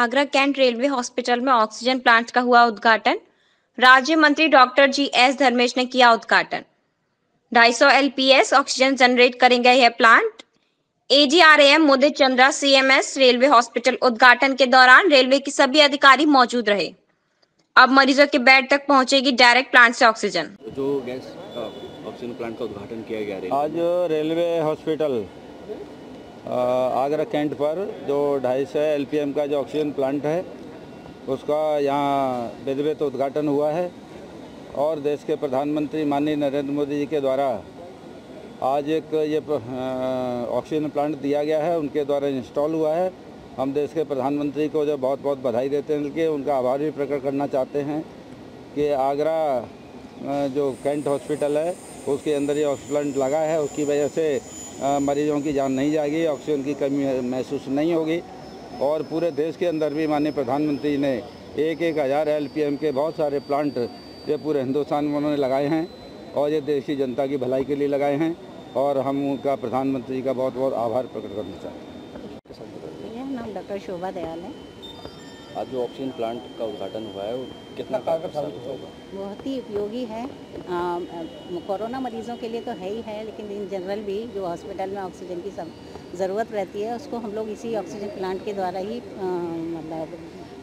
Agra cantt railway hospital में oxygen plant का हुआ उद्घाटन। राज्य मंत्री डॉक्टर जी एस धर्मेश ने किया उद्घाटन। 250 LPS ऑक्सीजन जनरेट करेंगे यह plant. AGRAM Mudit Chandra CMS railway hospital उद्घाटन के दौरान रेलवे के सभी अधिकारी मौजूद रहे। अब मरीजों के बेड तक पहुंचेगी डायरेक्ट प्लांट से ऑक्सीजन। जो गैस ऑक्सीजन प्लांट का उद्घाटन किया गया आज रेलवे हॉस्पिटल आगरा कैंट पर, जो 250 LPM का जो ऑक्सीजन प्लांट है उसका यहाँ बेदबे तो उद्घाटन हुआ है। और देश के प्रधानमंत्री माननीय नरेंद्र मोदी जी के द्वारा आज एक ये ऑक्सीजन प्लांट दिया गया है, उनके द्वारा इंस्टॉल हुआ है। हम देश के प्रधानमंत्री को जो बहुत बहुत बधाई देते हैं, उनके उनका आभार भी प्रकट करना चाहते हैं कि आगरा जो कैंट हॉस्पिटल है उसके अंदर ये ऑक्सीजन प्लांट लगा है, उसकी वजह से मरीजों की जान नहीं जाएगी, ऑक्सीजन की कमी महसूस नहीं होगी। और पूरे देश के अंदर भी माननीय प्रधानमंत्री ने 1000 LPM के बहुत सारे प्लांट ये पूरे हिंदुस्तान में उन्होंने लगाए हैं और ये देश की जनता की भलाई के लिए लगाए हैं। और हम उनका प्रधानमंत्री का बहुत बहुत आभार प्रकट करना चाहते हैं। मेरा नाम डॉक्टर शोभा दयाल है। आज जो ऑक्सीजन प्लांट का उद्घाटन हुआ है वो कितना कारगर साबित होगा? बहुत ही उपयोगी है। कोरोना मरीजों के लिए तो है ही है, लेकिन इन जनरल भी जो हॉस्पिटल में ऑक्सीजन की सब ज़रूरत रहती है उसको हम लोग इसी ऑक्सीजन प्लांट के द्वारा ही मतलब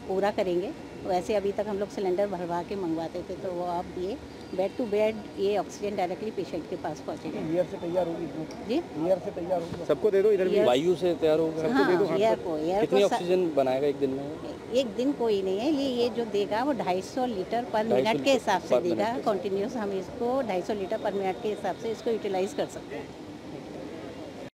पूरा करेंगे। वैसे अभी तक हम लोग सिलेंडर भरवा के मंगवाते थे, तो वो आप दिए बेड टू बेड ये ऑक्सीजन डायरेक्टली पेशेंट के पास पहुँचेगा। ईयर से तैयार होगी जी, ईयर से तैयार होगी, सबको दे दो, इधर भी वायु से तैयार होगा, सबको दे दो। ईयर को कितनी ऑक्सीजन बनाएगा एक दिन में? एक दिन कोई नहीं है, ये जो देगा वो 250 लीटर पर मिनट के हिसाब से देगा। कंटिन्यूस हम इसको 250 लीटर पर मिनट के हिसाब से इसको यूटिलाइज कर सकते हैं।